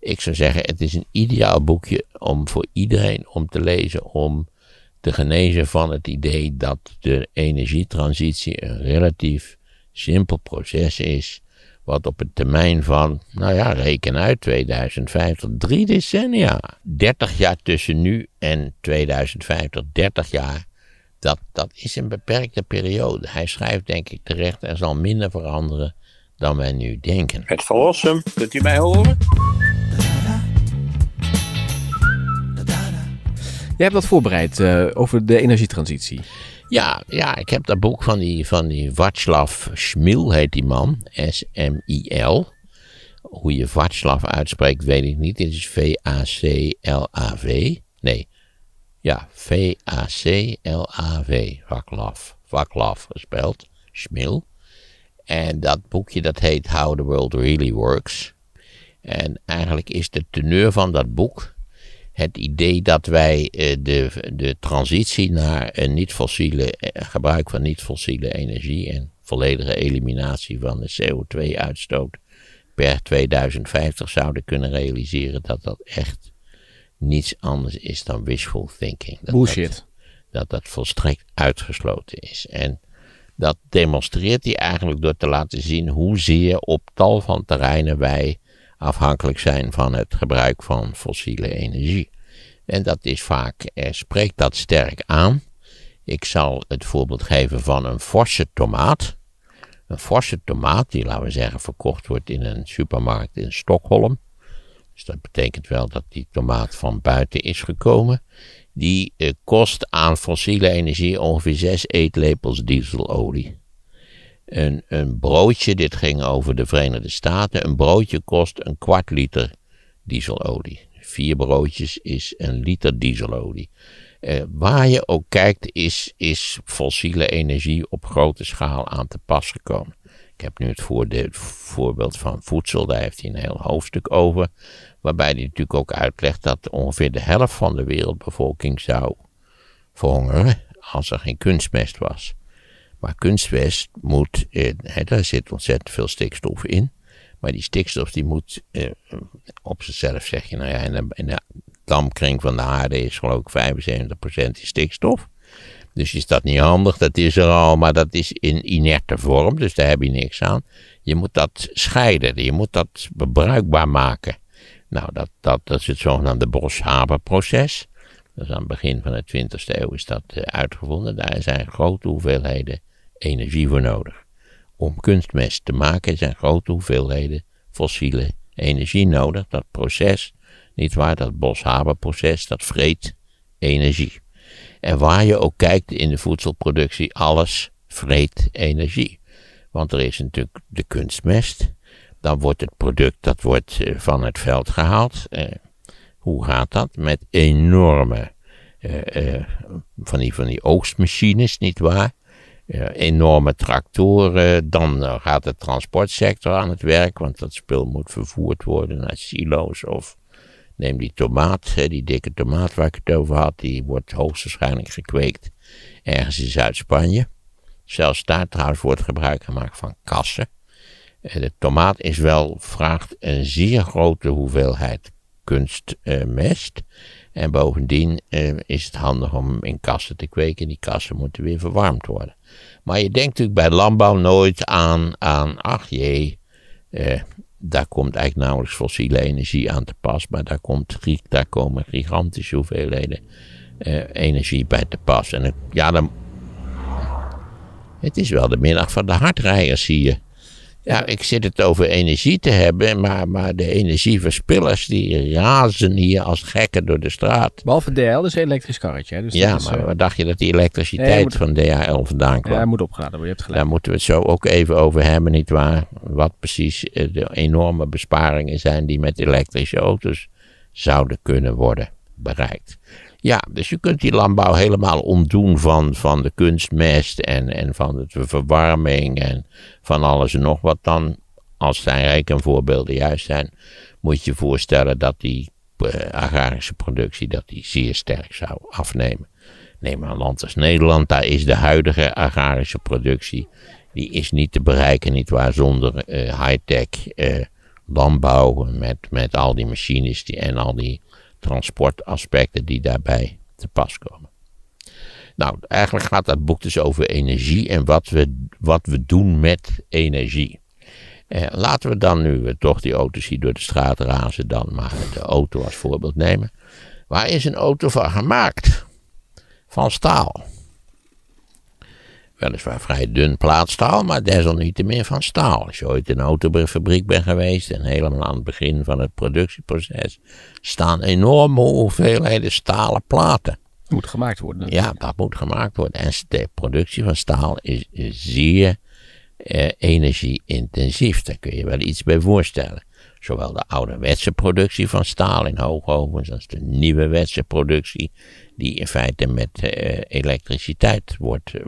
Ik zou zeggen, het is een ideaal boekje om voor iedereen om te lezen, om te genezen van het idee dat de energietransitie een relatief simpel proces is, wat op een termijn van, nou ja, reken uit 2050, 3 decennia. 30 jaar tussen nu en 2050, 30 jaar, dat is een beperkte periode. Hij schrijft, denk ik terecht, er zal minder veranderen dan wij nu denken. Het Van Rossem, kunt u mij horen? Jij hebt dat voorbereid over de energietransitie. Ja, ik heb dat boek van die Václav Smil, heet die man. S-M-I-L. Hoe je Václav uitspreekt, weet ik niet. Dit is V-A-C-L-A-V. Nee. Ja, V-A-C-L-A-V. Václav gespeld. Smil. En dat boekje, dat heet How the World Really Works. En eigenlijk is de teneur van dat boek het idee dat wij de transitie naar een niet-fossiele, gebruik van niet-fossiele energie en volledige eliminatie van de CO2-uitstoot per 2050 zouden kunnen realiseren, dat echt niets anders is dan wishful thinking. Bullshit. Dat volstrekt uitgesloten is. En dat demonstreert hij eigenlijk door te laten zien hoezeer op tal van terreinen wij afhankelijk zijn van het gebruik van fossiele energie. En dat is vaak, spreekt dat sterk aan. Ik zal het voorbeeld geven van een forse tomaat. Een forse tomaat die, laten we zeggen, verkocht wordt in een supermarkt in Stockholm. Dus dat betekent wel dat die tomaat van buiten is gekomen. Die kost aan fossiele energie ongeveer 6 eetlepels dieselolie. Een broodje, dit ging over de Verenigde Staten, een broodje kost 1/4 liter dieselolie. 4 broodjes is 1 liter dieselolie. Waar je ook kijkt is fossiele energie op grote schaal aan te pas gekomen. Ik heb nu het voorbeeld van voedsel, daar heeft hij een heel hoofdstuk over. Waarbij hij natuurlijk ook uitlegt dat ongeveer de helft van de wereldbevolking zou verhongeren als er geen kunstmest was. Maar kunstmest moet, daar zit ontzettend veel stikstof in, maar die stikstof die moet op zichzelf, zeg je, nou ja, in de dampkring van de aarde is geloof ik 75% stikstof. Dus is dat niet handig, dat is er al, maar dat is in inerte vorm, dus daar heb je niks aan. Je moet dat scheiden, je moet dat bruikbaar maken. Nou, dat is het zogenaamde Bosch-Haber-proces. Dus aan het begin van de 20e eeuw is dat uitgevonden. Daar zijn grote hoeveelheden energie voor nodig. Om kunstmest te maken zijn grote hoeveelheden fossiele energie nodig. Dat proces, niet waar, dat Bosch-Haber-proces, dat vreet energie. En waar je ook kijkt in de voedselproductie, alles vreet energie. Want er is natuurlijk de kunstmest. Dan wordt het product, dat wordt van het veld gehaald. Hoe gaat dat? Met enorme, van die oogstmachines, nietwaar? Enorme tractoren, dan gaat de transportsector aan het werk, want dat spul moet vervoerd worden naar silo's. Of neem die tomaat, die dikke tomaat waar ik het over had, die wordt hoogstwaarschijnlijk gekweekt ergens in Zuid-Spanje. Zelfs daar trouwens wordt gebruik gemaakt van kassen. De tomaat is wel, vraagt een zeer grote hoeveelheid kunstmest. En bovendien is het handig om in kassen te kweken. Die kassen moeten weer verwarmd worden. Maar je denkt natuurlijk bij landbouw nooit aan ach jee, daar komt eigenlijk nauwelijks fossiele energie aan te pas. Maar daar komen gigantische hoeveelheden energie bij te pas. En het is wel de middag van de hardrijders hier. Ja, ik zit het over energie te hebben, maar de energieverspillers die razen hier als gekken door de straat. Behalve DHL is een elektrisch karretje. Hè? Dus ja, dat is, maar wat dacht je dat die elektriciteit van DHL vandaan kwam? Ja, moet opgeladen worden, je hebt gelijk. Daar moeten we het zo ook even over hebben, nietwaar? Wat precies de enorme besparingen zijn die met elektrische auto's zouden kunnen worden bereikt. Ja, dus je kunt die landbouw helemaal ontdoen van de kunstmest en van de verwarming en van alles en nog wat dan. Als zijn rekenvoorbeelden juist zijn, moet je voorstellen dat die agrarische productie dat die zeer sterk zou afnemen. Neem maar een land als Nederland, daar is de huidige agrarische productie, die is niet te bereiken, nietwaar, zonder high-tech landbouw, met al die machines en al die transportaspecten die daarbij te pas komen. Nou, eigenlijk gaat dat boek dus over energie en wat we doen met energie. Laten we dan nu toch die auto's die door de straat razen, dan maar de auto als voorbeeld nemen. Waar is een auto van gemaakt? Van staal. Weliswaar vrij dun plaatstaal, maar desalniettemin van staal. Als je ooit in een autofabriek bent geweest en helemaal aan het begin van het productieproces staan enorme hoeveelheden stalen platen. Dat moet gemaakt worden. Ja, dat moet gemaakt worden. En de productie van staal is zeer energie-intensief. Daar kun je wel iets bij voorstellen. Zowel de ouderwetse productie van staal in hoogovens als de nieuwewetse productie die in feite met elektriciteit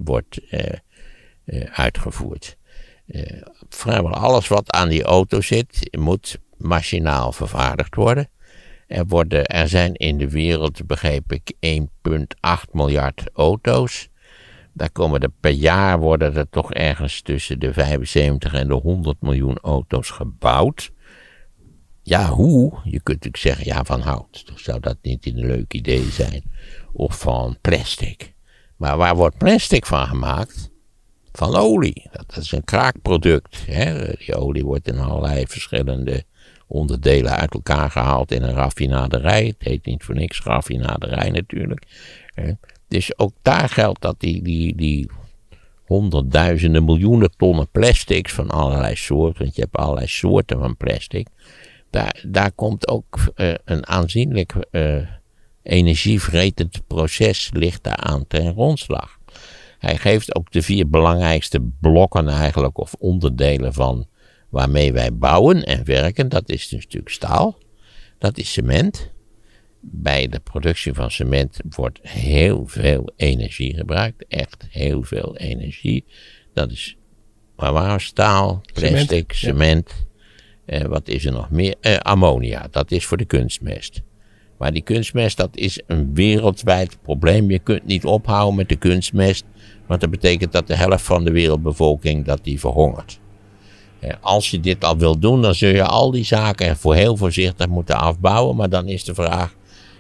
wordt uitgevoerd. Vrijwel alles wat aan die auto zit moet machinaal vervaardigd worden. Er zijn in de wereld, begreep ik, 1,8 miljard auto's. Daar komen er per jaar, worden er toch ergens tussen de 75 en de 100 miljoen auto's gebouwd. Ja, hoe? Je kunt natuurlijk zeggen, ja, van hout. Toch zou dat niet een leuk idee zijn. Of van plastic. Maar waar wordt plastic van gemaakt? Van olie. Dat is een kraakproduct. Hè? Die olie wordt in allerlei verschillende onderdelen uit elkaar gehaald in een raffinaderij. Het heet niet voor niks raffinaderij natuurlijk. Dus ook daar geldt dat die honderdduizenden, miljoenen tonnen plastics van allerlei soorten, want je hebt allerlei soorten van plastic, daar komt ook een aanzienlijk energievretend proces ligt daaraan ten grondslag. Hij geeft ook de 4 belangrijkste blokken eigenlijk, of onderdelen van waarmee wij bouwen en werken. Dat is dus natuurlijk staal, dat is cement. Bij de productie van cement wordt heel veel energie gebruikt. Echt heel veel energie. Dat is staal, plastic, cement. Ja. Wat is er nog meer? Ammonia, dat is voor de kunstmest. Maar die kunstmest, dat is een wereldwijd probleem. Je kunt niet ophouden met de kunstmest. Want dat betekent dat de helft van de wereldbevolking dat die verhongert. Als je dit al wilt doen, dan zul je al die zaken heel voorzichtig moeten afbouwen. Maar dan is de vraag,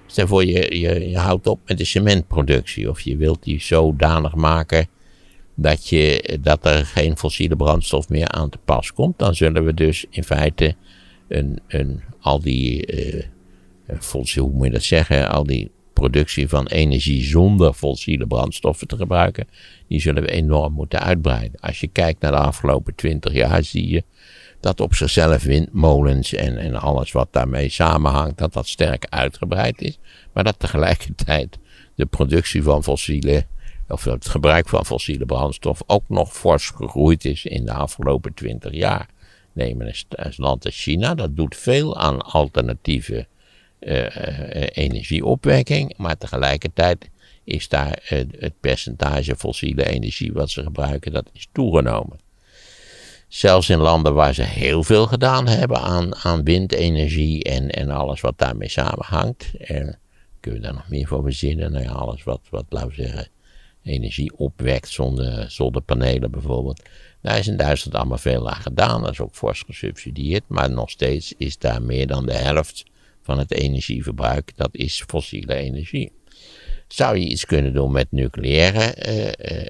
stel voor je houdt op met de cementproductie. Of je wilt die zodanig maken dat er geen fossiele brandstof meer aan te pas komt. Dan zullen we dus in feite al die productie van energie zonder fossiele brandstoffen te gebruiken, die zullen we enorm moeten uitbreiden. Als je kijkt naar de afgelopen 20 jaar, zie je dat op zichzelf windmolens en alles wat daarmee samenhangt, dat sterk uitgebreid is. Maar dat tegelijkertijd de productie van fossiele, of het gebruik van fossiele brandstof ook nog fors gegroeid is in de afgelopen 20 jaar. Neem een land als China, dat doet veel aan alternatieve energieopwekking, maar tegelijkertijd is daar het percentage fossiele energie wat ze gebruiken, dat is toegenomen. Zelfs in landen waar ze heel veel gedaan hebben aan windenergie en alles wat daarmee samenhangt. Kun je daar nog meer voor verzinnen? Nou ja, alles wat laten we zeggen, energie opwekt, zonnepanelen bijvoorbeeld. Daar is in Duitsland allemaal veel aan gedaan, dat is ook fors gesubsidieerd, maar nog steeds is daar meer dan de helft van het energieverbruik, dat is fossiele energie. Zou je iets kunnen doen met nucleaire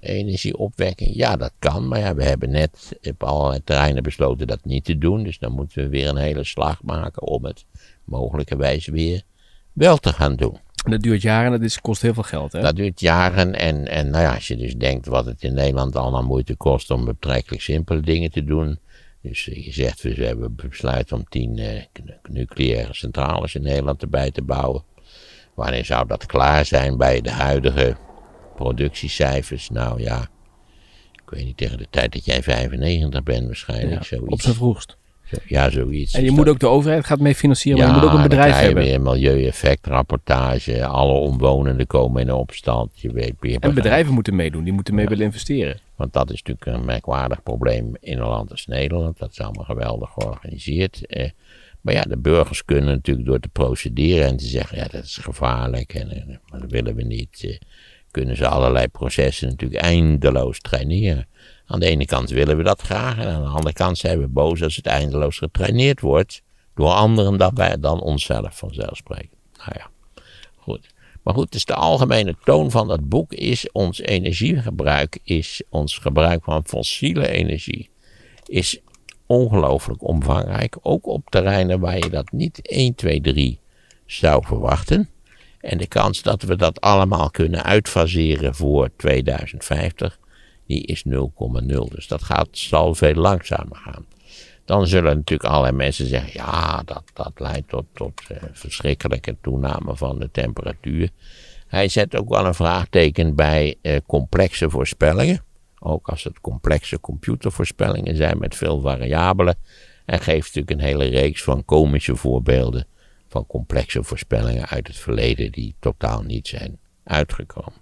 energieopwekking? Ja, dat kan, maar ja, we hebben net op allerlei terreinen besloten dat niet te doen. Dus dan moeten we weer een hele slag maken om het mogelijkerwijs weer wel te gaan doen. En dat duurt jaren en dat kost heel veel geld, hè? Dat duurt jaren en nou ja, als je dus denkt wat het in Nederland allemaal moeite kost om betrekkelijk simpele dingen te doen. Dus je zegt, we hebben besluit om 10 nucleaire centrales in Nederland erbij te bouwen. Wanneer zou dat klaar zijn bij de huidige productiecijfers? Nou ja, ik weet niet, tegen de tijd dat jij 95 bent waarschijnlijk. Ja, op zijn vroegst. Ja, zoiets. En je moet ook, de overheid gaat mee financieren, ja, maar je moet ook een bedrijf hebben. Ja, dan krijg je weer milieueffectrapportage, alle omwonenden komen in opstand. Je weet weer. En bedrijven moeten meedoen, die moeten mee willen investeren. Want dat is natuurlijk een merkwaardig probleem in een land als Nederland. Dat is allemaal geweldig georganiseerd. Maar ja, de burgers kunnen natuurlijk door te procederen en te zeggen, ja, dat is gevaarlijk, maar dat willen we niet. Kunnen ze allerlei processen natuurlijk eindeloos traineren. Aan de ene kant willen we dat graag en aan de andere kant zijn we boos als het eindeloos getraineerd wordt door anderen dan onszelf vanzelfsprekend. Nou ja, goed. Maar goed, dus de algemene toon van dat boek is ons energiegebruik, is ons gebruik van fossiele energie, is ongelooflijk omvangrijk. Ook op terreinen waar je dat niet 1, 2, 3 zou verwachten. En de kans dat we dat allemaal kunnen uitfaseren voor 2050, die is 0,0. Dus dat zal veel langzamer gaan. Dan zullen natuurlijk allerlei mensen zeggen, ja, dat leidt tot verschrikkelijke toename van de temperatuur. Hij zet ook wel een vraagteken bij complexe voorspellingen. Ook als het complexe computervoorspellingen zijn met veel variabelen. Hij geeft natuurlijk een hele reeks van komische voorbeelden van complexe voorspellingen uit het verleden die totaal niet zijn uitgekomen.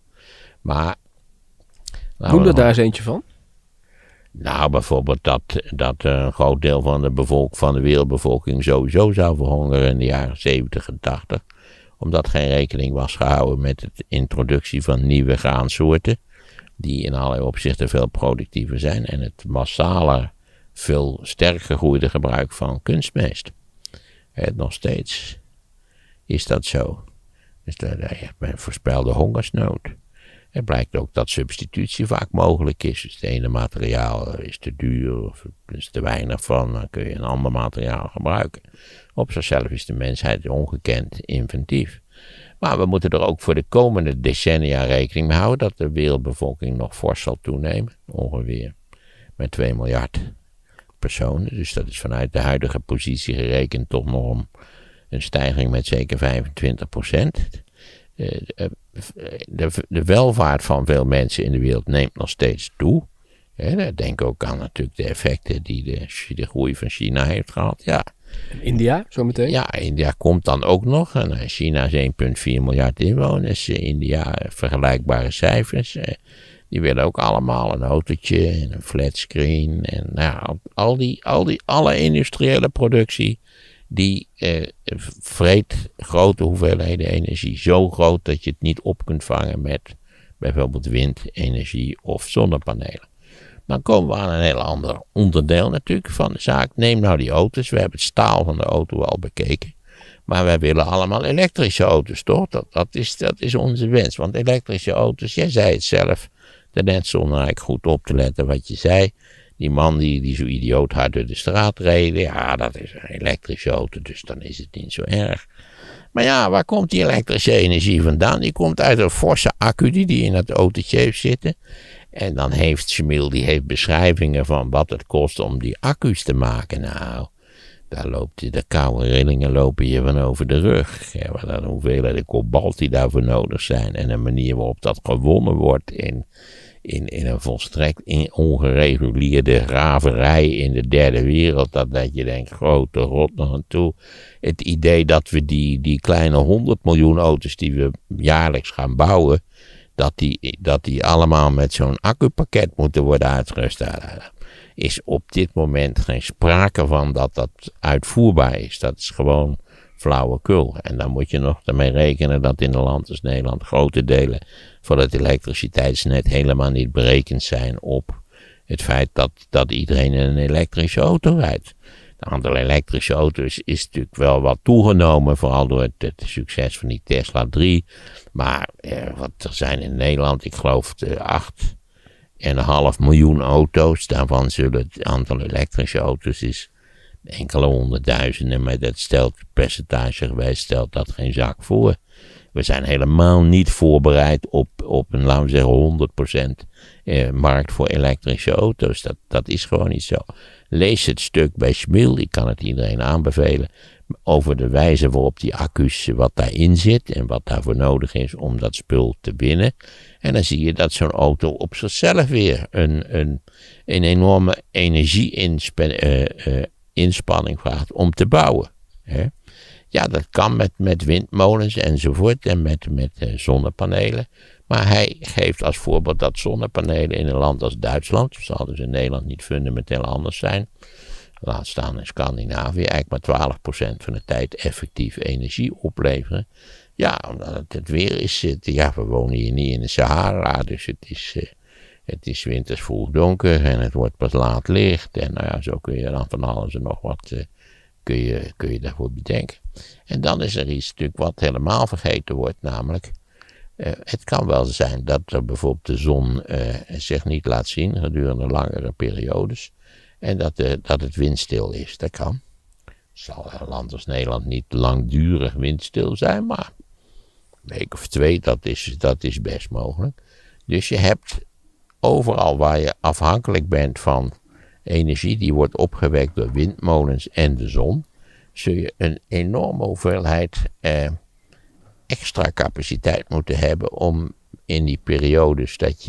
Maar... Noem er daar eens eentje van. Nou, bijvoorbeeld dat een groot deel van de wereldbevolking sowieso zou verhongeren in de jaren 70 en 80. Omdat geen rekening was gehouden met de introductie van nieuwe graansoorten. Die in allerlei opzichten veel productiever zijn. En het massale, veel sterk gegroeide gebruik van kunstmest. Nog steeds is dat zo. Dus men voorspelde hongersnood. Het blijkt ook dat substitutie vaak mogelijk is. Dus het ene materiaal is te duur of er is te weinig van, dan kun je een ander materiaal gebruiken. Op zichzelf is de mensheid ongekend inventief. Maar we moeten er ook voor de komende decennia rekening mee houden dat de wereldbevolking nog fors zal toenemen. Ongeveer met 2 miljard personen. Dus dat is vanuit de huidige positie gerekend toch nog een stijging met zeker 25%. De welvaart van veel mensen in de wereld neemt nog steeds toe. Denk ook aan natuurlijk de effecten die de groei van China heeft gehad. Ja. India, zometeen? Ja, India komt dan ook nog. En China is 1,4 miljard inwoners. India, vergelijkbare cijfers. Die willen ook allemaal een autootje en een flatscreen. En nou, alle industriële productie. Die vreet grote hoeveelheden energie. Zo groot dat je het niet op kunt vangen met bijvoorbeeld windenergie of zonnepanelen. Dan komen we aan een heel ander onderdeel natuurlijk van de zaak. Neem nou die auto's. We hebben het staal van de auto al bekeken. Maar wij willen allemaal elektrische auto's, toch? Dat is onze wens. Want elektrische auto's, jij zei het zelf. Net zonder eigenlijk goed op te letten wat je zei. Die man die zo idioot hard door de straat reed, ja, dat is een elektrische auto, dus dan is het niet zo erg. Maar ja, waar komt die elektrische energie vandaan? Die komt uit een forse accu die in dat autootje heeft zitten. En dan heeft Smil, die heeft beschrijvingen van wat het kost om die accu's te maken. Nou, daar loopt de koude rillingen lopen je van over de rug. Ja, maar dan hoeveelheden kobalt die daarvoor nodig zijn en de manier waarop dat gewonnen wordt in een volstrekt ongereguleerde graverij in de derde wereld, dat je denkt, grote rot nog aan toe. Het idee dat we die kleine 100 miljoen auto's die we jaarlijks gaan bouwen, dat die allemaal met zo'n accupakket moeten worden uitgerust, is op dit moment geen sprake van dat dat uitvoerbaar is. Dat is gewoon flauwekul. En dan moet je nog ermee rekenen dat in een land als Nederland grote delen van het elektriciteitsnet helemaal niet berekend zijn op het feit dat iedereen in een elektrische auto rijdt. Het aantal elektrische auto's is natuurlijk wel wat toegenomen, vooral door het succes van die Tesla 3. Maar er zijn in Nederland, ik geloof 8,5 miljoen auto's. Daarvan zullen het aantal elektrische auto's is enkele honderdduizenden, maar dat stelt percentagegewijs stelt dat geen zak voor. We zijn helemaal niet voorbereid op een, laten we zeggen, 100% markt voor elektrische auto's. Dat is gewoon niet zo. Lees het stuk bij Smil, ik kan het iedereen aanbevelen, over de wijze waarop die accu's, wat daarin zit en wat daarvoor nodig is om dat spul te winnen. En dan zie je dat zo'n auto op zichzelf weer een enorme energieinspanning vraagt om te bouwen. Hè? Ja, dat kan met windmolens enzovoort en met zonnepanelen. Maar hij geeft als voorbeeld dat zonnepanelen in een land als Duitsland, zal dus in Nederland niet fundamenteel anders zijn, laat staan in Scandinavië, eigenlijk maar 12% van de tijd effectief energie opleveren. Ja, omdat het weer is. Ja, we wonen hier niet in de Sahara, dus het is Het is winters vroeg donker en het wordt pas laat licht. En nou ja, zo kun je dan van alles en nog wat kun je daarvoor bedenken. En dan is er iets natuurlijk wat helemaal vergeten wordt, namelijk... het kan wel zijn dat er bijvoorbeeld de zon zich niet laat zien gedurende langere periodes. En dat het windstil is, dat kan. Zal een land als Nederland niet langdurig windstil zijn, maar een week of twee, dat is best mogelijk. Dus je hebt overal waar je afhankelijk bent van energie die wordt opgewekt door windmolens en de zon, zul je een enorme hoeveelheid extra capaciteit moeten hebben om in die periodes dat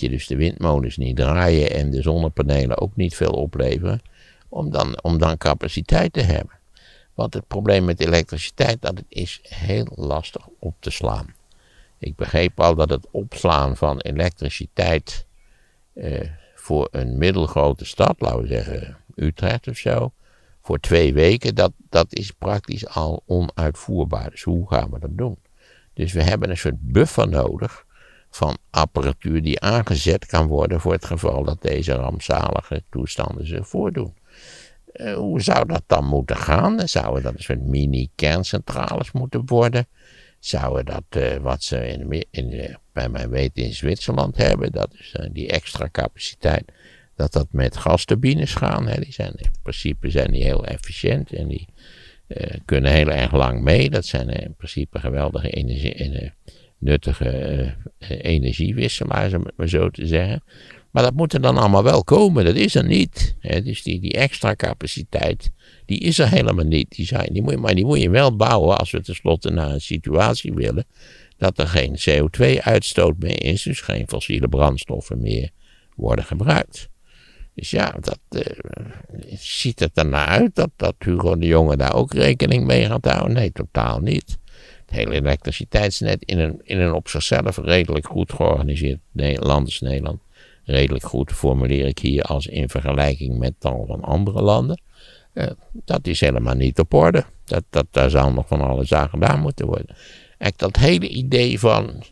je dus de windmolens niet draaien en de zonnepanelen ook niet veel opleveren, om dan capaciteit te hebben. Want het probleem met elektriciteit, dat het is heel lastig op te slaan. Ik begreep al dat het opslaan van elektriciteit voor een middelgrote stad, laten we zeggen Utrecht of zo, voor 2 weken, dat is praktisch al onuitvoerbaar. Dus hoe gaan we dat doen? Dus we hebben een soort buffer nodig van apparatuur die aangezet kan worden voor het geval dat deze rampzalige toestanden zich voordoen. Hoe zou dat dan moeten gaan? Zouden dat een soort mini-kerncentrales moeten worden? Zouden dat wat ze bij mijn weten in Zwitserland hebben, dat is die extra capaciteit, dat met gasturbines gaan. Hè. Die zijn, in principe zijn die heel efficiënt en die kunnen heel erg lang mee. Dat zijn in principe geweldige nuttige energiewisselaars, om het maar zo te zeggen. Maar dat moet er dan allemaal wel komen, dat is er niet. Hè. Dus die extra capaciteit, die is er helemaal niet. Die moet je wel bouwen als we tenslotte naar een situatie willen dat er geen CO2-uitstoot meer is, dus geen fossiele brandstoffen meer worden gebruikt. Dus ja, dat ziet het ernaar uit dat Hugo de Jonge daar ook rekening mee gaat houden? Nee, totaal niet. Het hele elektriciteitsnet in een op zichzelf redelijk goed georganiseerd land als Nederland. Redelijk goed formuleer ik hier als in vergelijking met tal van andere landen. Dat is helemaal niet op orde. Daar zou nog van alles aan gedaan moeten worden. Echt dat hele idee van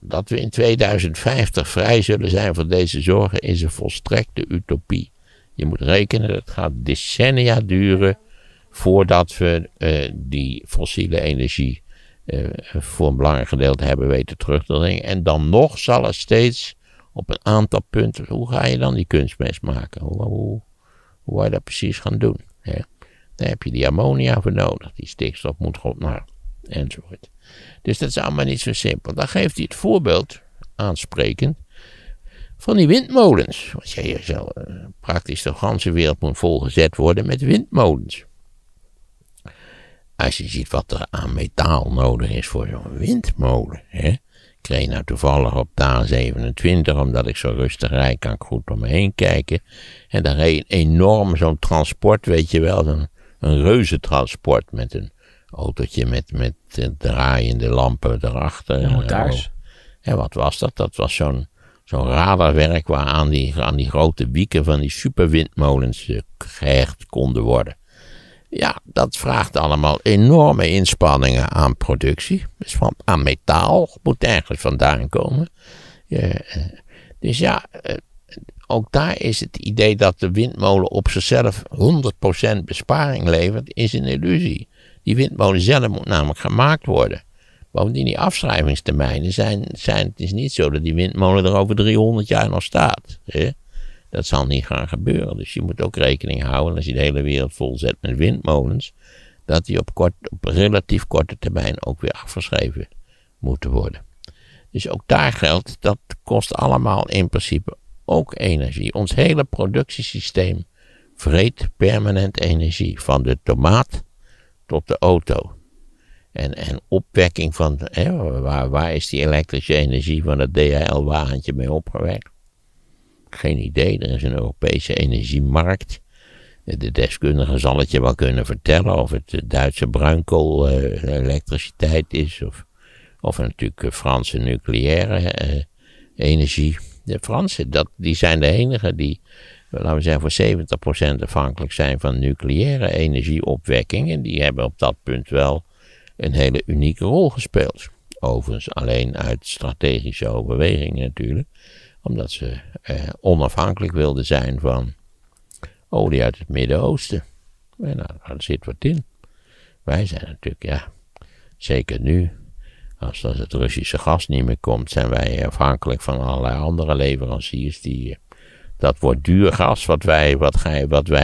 dat we in 2050 vrij zullen zijn van deze zorgen is een volstrekte utopie. Je moet rekenen, het gaat decennia duren voordat we die fossiele energie voor een belangrijk gedeelte hebben weten terug te dringen. En dan nog zal er steeds op een aantal punten, hoe ga je dan die kunstmest maken? Hoe ga je dat precies gaan doen? Hè? Daar heb je die ammonia voor nodig, die stikstof moet erop naar, enzovoort. Dus dat is allemaal niet zo simpel. Dan geeft hij het voorbeeld, aansprekend, van die windmolens. Want je zou praktisch de hele wereld moet volgezet worden met windmolens. Als je ziet wat er aan metaal nodig is voor zo'n windmolen. Hè? Ik reed nou toevallig op de A27, omdat ik zo rustig rijd, kan ik goed om me heen kijken. En daar reed enorm zo'n transport, weet je wel, een reuzentransport met een autootje met draaiende lampen erachter. Ja, thuis. En wat was dat? Dat was zo'n radarwerk waaraan aan die grote wieken van die superwindmolens gehecht konden worden. Ja, dat vraagt allemaal enorme inspanningen aan productie. Dus aan metaal moet ergens vandaan komen. Dus ja, ook daar is het idee dat de windmolen op zichzelf 100% besparing levert, is een illusie. Die windmolen zelf moet namelijk gemaakt worden. Bovendien, die afschrijvingstermijnen zijn het is niet zo dat die windmolen er over 300 jaar nog staat. Hè? Dat zal niet gaan gebeuren. Dus je moet ook rekening houden, als je de hele wereld volzet met windmolens, dat die op relatief korte termijn ook weer afgeschreven moeten worden. Dus ook daar geldt, dat kost allemaal in principe ook energie. Ons hele productiesysteem vreet permanent energie, van de tomaat tot de auto. En opwekking van, waar is die elektrische energie van het DHL-wagentje mee opgewekt? Geen idee, er is een Europese energiemarkt. De deskundige zal het je wel kunnen vertellen of het Duitse bruinkool elektriciteit is. Of natuurlijk Franse nucleaire energie. De Fransen, die zijn de enigen die, laten we zeggen, voor 70% afhankelijk zijn van nucleaire energieopwekking. En die hebben op dat punt wel een hele unieke rol gespeeld. Overigens alleen uit strategische overwegingen natuurlijk. Omdat ze onafhankelijk wilden zijn van olie uit het Midden-Oosten. En daar zit wat in. Wij zijn natuurlijk, ja, zeker nu, als het Russische gas niet meer komt, zijn wij afhankelijk van allerlei andere leveranciers. Dat wordt duur gas wat wij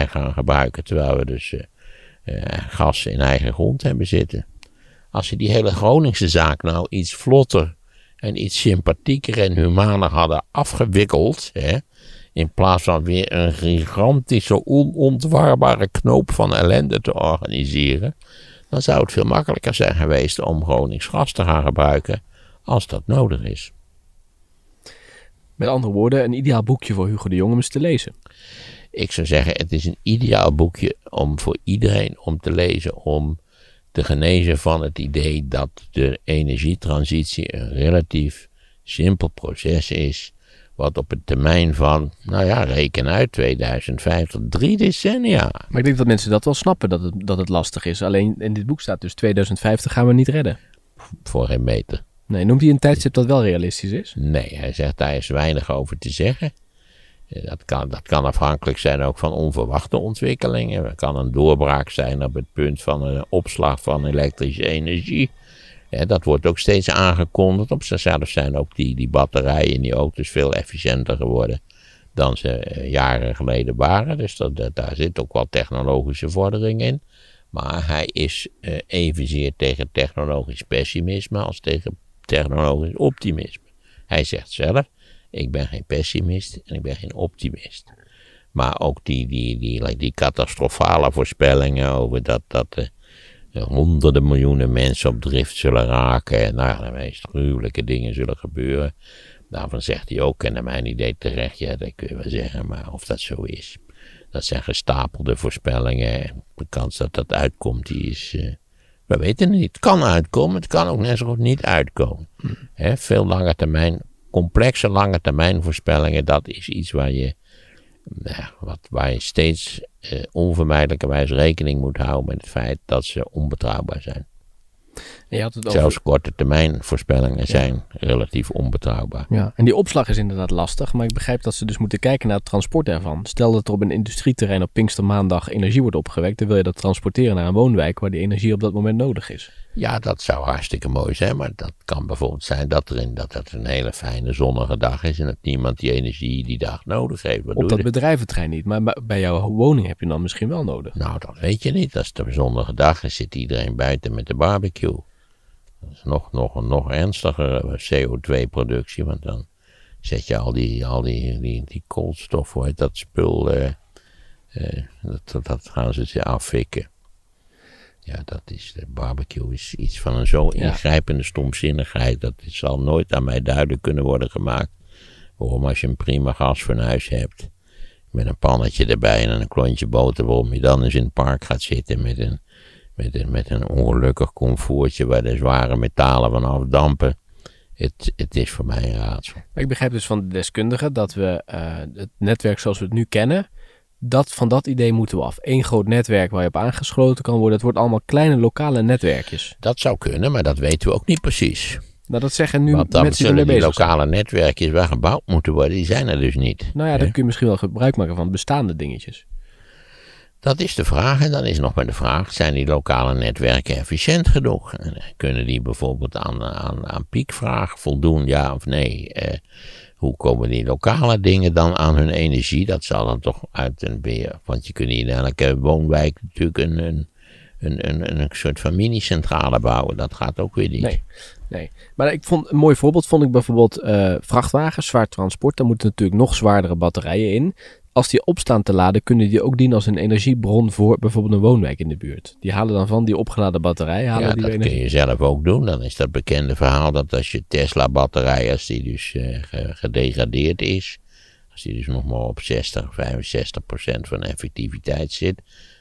gaan gebruiken, terwijl we dus gas in eigen grond hebben zitten. Als ze die hele Groningse zaak nou iets vlotter en iets sympathieker en humaner hadden afgewikkeld, hè, in plaats van weer een gigantische onontwarbare knoop van ellende te organiseren, dan zou het veel makkelijker zijn geweest om Gronings gas te gaan gebruiken als dat nodig is. Met andere woorden, een ideaal boekje voor Hugo de Jonge om eens te lezen. Ik zou zeggen, het is een ideaal boekje om voor iedereen om te lezen, om te genezen van het idee dat de energietransitie een relatief simpel proces is, wat op een termijn van, nou ja, reken uit 2050, 3 decennia. Maar ik denk dat mensen dat wel snappen, dat het lastig is. Alleen in dit boek staat dus 2050 gaan we niet redden. Voor geen meter. Nee, noemt hij een tijdstip dat wel realistisch is? Nee, hij zegt daar is weinig over te zeggen. Dat kan afhankelijk zijn ook van onverwachte ontwikkelingen. Dat kan een doorbraak zijn op het punt van een opslag van elektrische energie. Ja, dat wordt ook steeds aangekondigd. Op zichzelf zijn ook die batterijen in die auto's veel efficiënter geworden dan ze jaren geleden waren. Dus daar zit ook wel technologische vordering in. Maar hij is evenzeer tegen technologisch pessimisme als tegen technologisch optimisme. Hij zegt zelf, ik ben geen pessimist en ik ben geen optimist. Maar ook die catastrofale voorspellingen over dat honderden miljoenen mensen op drift zullen raken en de meest gruwelijke dingen zullen gebeuren. Daarvan zegt hij ook, en naar mijn idee terecht, ja, dat kun je wel zeggen, maar of dat zo is. Dat zijn gestapelde voorspellingen. De kans dat dat uitkomt, die is... we weten het niet. Het kan uitkomen, het kan ook net zo goed niet uitkomen. He, veel lange termijn, complexe lange termijn voorspellingen, dat is iets waar je steeds onvermijdelijkerwijs rekening moet houden met het feit dat ze onbetrouwbaar zijn. Je had het over... Zelfs korte termijn voorspellingen zijn relatief onbetrouwbaar. Ja, en die opslag is inderdaad lastig, maar ik begrijp dat ze dus moeten kijken naar het transport daarvan. Stel dat er op een industrieterrein op Pinkstermaandag energie wordt opgewekt, dan wil je dat transporteren naar een woonwijk waar die energie op dat moment nodig is. Ja, dat zou hartstikke mooi zijn, maar dat kan bijvoorbeeld zijn dat het een hele fijne zonnige dag is en dat niemand die energie die dag nodig heeft. Op dat bedrijventerrein niet, maar bij jouw woning heb je dan misschien wel nodig. Nou, dat weet je niet. Als het een zonnige dag is, zit iedereen buiten met de barbecue. Dat is nog ernstigere CO2-productie, want dan zet je al die koolstof, dat spul, dat gaan ze afvikken. Ja, de barbecue is iets van een zo ingrijpende stomzinnigheid. Dat zal nooit aan mij duidelijk kunnen worden gemaakt. Waarom als je een prima gasfornuis hebt, met een pannetje erbij en een klontje boter, waarom je dan eens in het park gaat zitten met een ongelukkig comfortje waar de zware metalen van afdampen. Het is voor mij een raadsel. Maar ik begrijp dus van de deskundigen dat we het netwerk zoals we het nu kennen, van dat idee moeten we af. Eén groot netwerk waar je op aangesloten kan worden. Het wordt allemaal kleine lokale netwerkjes. Dat zou kunnen, maar dat weten we ook niet precies. Nou, dat zeggen nu mensen die ermee bezig zijn. Want dan zullen die lokale netwerkjes waar gebouwd moeten worden, die zijn er dus niet. Nou ja, dan kun je misschien wel gebruik maken van bestaande dingetjes. Dat is de vraag. En dan is nog maar de vraag, zijn die lokale netwerken efficiënt genoeg? Kunnen die bijvoorbeeld aan piekvraag voldoen, ja of nee? Hoe komen die lokale dingen dan aan hun energie? Dat zal dan toch uit een weer. Want je kunt hier in elke woonwijk natuurlijk een soort van mini-centrale bouwen. Dat gaat ook weer niet. Nee. Maar een mooi voorbeeld vond ik bijvoorbeeld vrachtwagens, zwaar transport. Daar moeten natuurlijk nog zwaardere batterijen in. Als die opstaan te laden, kunnen die ook dienen als een energiebron voor bijvoorbeeld een woonwijk in de buurt. Die halen dan van die opgeladen batterij. Kun je zelf ook doen. Dan is dat bekende verhaal dat als je Tesla-batterij, als die dus gedegradeerd is, als die dus nog maar op 60-65% van effectiviteit zit,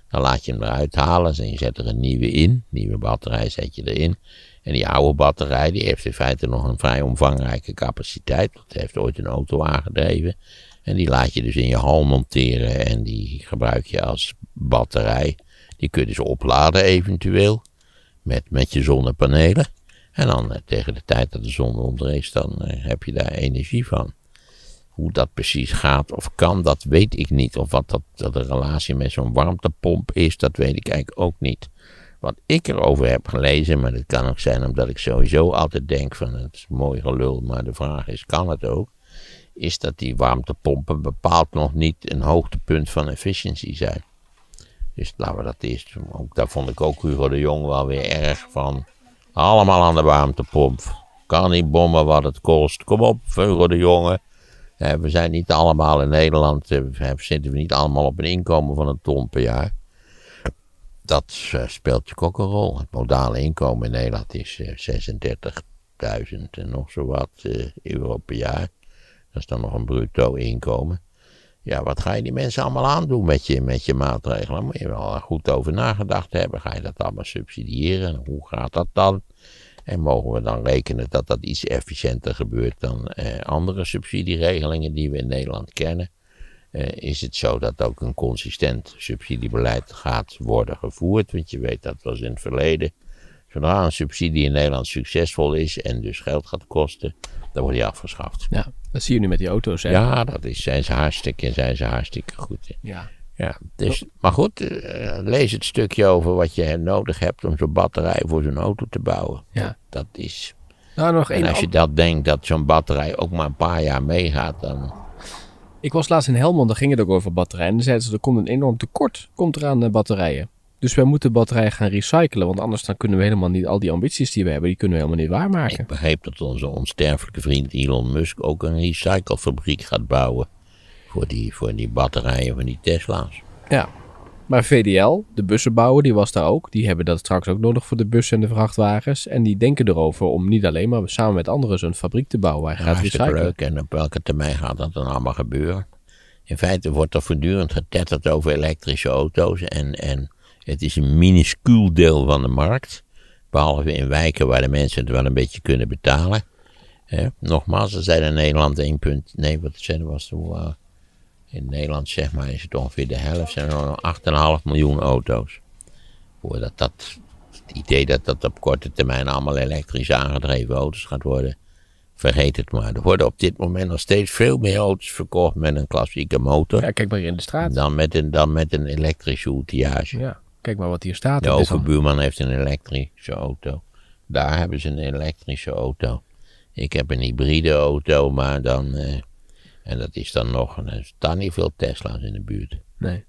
dan laat je hem eruit halen en je zet er een nieuwe in. Nieuwe batterij zet je erin. En die oude batterij die heeft in feite nog een vrij omvangrijke capaciteit. Dat heeft ooit een auto aangedreven. En die laat je dus in je hal monteren en die gebruik je als batterij. Die kun je dus opladen eventueel met je zonnepanelen. En dan tegen de tijd dat de zon opdreef, dan heb je daar energie van. Hoe dat precies gaat of kan, dat weet ik niet. Of wat de relatie met zo'n warmtepomp is, dat weet ik eigenlijk ook niet. Wat ik erover heb gelezen, maar dat kan ook zijn omdat ik sowieso altijd denk van het is mooi gelul, maar de vraag is, kan het ook? Is dat die warmtepompen bepaald nog niet een hoogtepunt van efficiëntie zijn. Dus laten we dat eerst, ook, daar vond ik ook Hugo de Jonge wel weer erg van. Allemaal aan de warmtepomp. Kan niet bommen wat het kost. Kom op, Hugo de Jonge. We zijn niet allemaal in Nederland, zitten we niet allemaal op een inkomen van 1 ton per jaar. Dat speelt natuurlijk ook een rol. Het modale inkomen in Nederland is 36.000 en nog zo wat euro per jaar. Dat is dan nog een bruto inkomen. Ja, wat ga je die mensen allemaal aandoen met je maatregelen? Daar moet je wel goed over nagedacht hebben. Ga je dat allemaal subsidiëren? Hoe gaat dat dan? En mogen we dan rekenen dat dat iets efficiënter gebeurt dan andere subsidieregelingen die we in Nederland kennen? Is het zo dat ook een consistent subsidiebeleid gaat worden gevoerd? Want je weet, dat was in het verleden. Zodra een subsidie in Nederland succesvol is en dus geld gaat kosten, dan wordt die afgeschaft. Ja, dat zie je nu met die auto's. Hè? Ja, dat is, zijn ze hartstikke goed. Hè? Ja. Ja, dus, maar goed, lees het stukje over wat je nodig hebt om zo'n batterij voor zo'n auto te bouwen. Ja. Dat is... Nou, nog en als je dat denkt, dat zo'n batterij ook maar een paar jaar meegaat, dan... Ik was laatst in Helmond, daar ging het ook over batterijen. En dan zeiden ze, er komt een enorm tekort eraan batterijen. Dus wij moeten batterijen gaan recyclen, want anders dan kunnen we helemaal niet al die ambities die we hebben, die kunnen we helemaal niet waarmaken. Ik begreep dat onze onsterfelijke vriend Elon Musk ook een recyclefabriek gaat bouwen voor die batterijen van die Tesla's. Ja, maar VDL, de bussenbouwer, die was daar ook. Die hebben dat straks ook nodig voor de bussen en de vrachtwagens. En die denken erover om niet alleen, maar samen met anderen zo'n fabriek te bouwen waar je gaat recyclen. Leuk. En op welke termijn gaat dat dan allemaal gebeuren? In feite wordt er voortdurend getetterd over elektrische auto's en het is een minuscuul deel van de markt, behalve in wijken waar de mensen het wel een beetje kunnen betalen. Nogmaals, er zijn in Nederland in Nederland zeg maar is het ongeveer de helft, zijn er 8,5 miljoen auto's. Voordat het idee dat op korte termijn allemaal elektrisch aangedreven auto's gaat worden, vergeet het maar. Er worden op dit moment nog steeds veel meer auto's verkocht met een klassieke motor. Ja, kijk maar hier in de straat. Dan met een elektrische outillage. Ja. Kijk maar wat hier staat. De overbuurman heeft een elektrische auto. Daar hebben ze een elektrische auto. Ik heb een hybride auto, maar dan... en dat is dan nog... Er staan niet veel Tesla's in de buurt. Nee.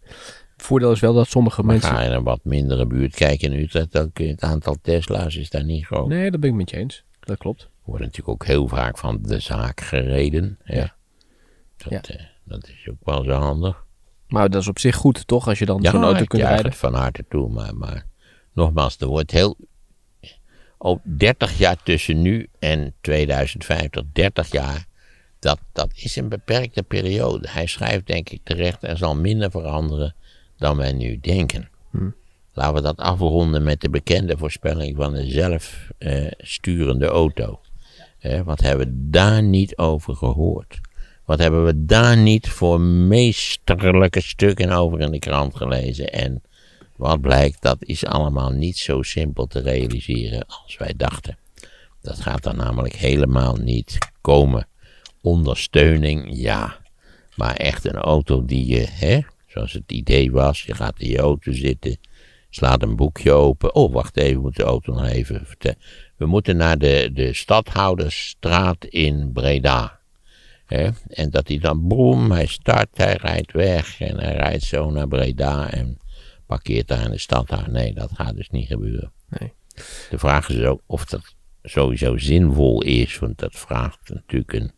Het voordeel is wel dat sommige mensen... Maar ga je naar wat mindere buurt kijken in Utrecht, dan kun je het aantal Tesla's is daar niet groot. Nee, dat ben ik met je eens. Dat klopt. Wordt natuurlijk ook heel vaak van de zaak gereden. Hè? Ja. Dat is ook wel zo handig. Maar dat is op zich goed, toch? Als je dan zo'n auto kunt rijden. Ja, het van harte toe. Maar nogmaals, er wordt heel... Op 30 jaar tussen nu en 2050, 30 jaar, dat is een beperkte periode. Hij schrijft, denk ik terecht, er zal minder veranderen dan wij nu denken. Laten we dat afronden met de bekende voorspelling van een zelfsturende auto. Wat hebben we daar niet over gehoord? Wat hebben we daar niet voor meesterlijke stukken over in de krant gelezen? En wat blijkt, dat is allemaal niet zo simpel te realiseren als wij dachten. Dat gaat dan namelijk helemaal niet komen. Ondersteuning, ja. Maar echt een auto die je, zoals het idee was, je gaat in je auto zitten, slaat een boekje open. Oh, wacht even, we moeten de auto nog even vertellen. We moeten naar de Stadhoudersstraat in Breda. En dat hij dan, boem, hij start, hij rijdt weg en hij rijdt zo naar Breda en parkeert daar in de stad. Nee, dat gaat dus niet gebeuren. Nee. De vraag is ook of dat sowieso zinvol is, want dat vraagt natuurlijk een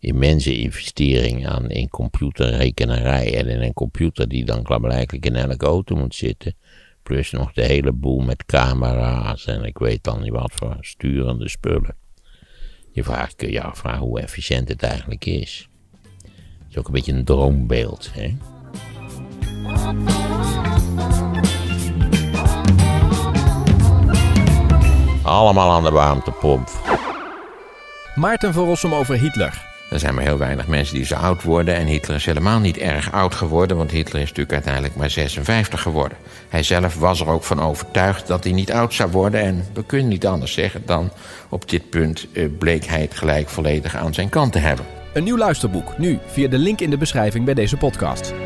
immense investering in computerrekenerij en in een computer die dan klaarblijkelijk in elke auto moet zitten. Plus nog de hele boel met camera's en ik weet dan niet wat voor sturende spullen. Kun je afvragen hoe efficiënt het eigenlijk is. Het is ook een beetje een droombeeld, hè? Allemaal aan de warmtepomp. Maarten van Rossem over Hitler. Er zijn maar heel weinig mensen die zo oud worden. En Hitler is helemaal niet erg oud geworden, want Hitler is natuurlijk uiteindelijk maar 56 geworden. Hij zelf was er ook van overtuigd dat hij niet oud zou worden. En we kunnen niet anders zeggen dan op dit punt bleek hij het gelijk volledig aan zijn kant te hebben. Een nieuw luisterboek, nu via de link in de beschrijving bij deze podcast.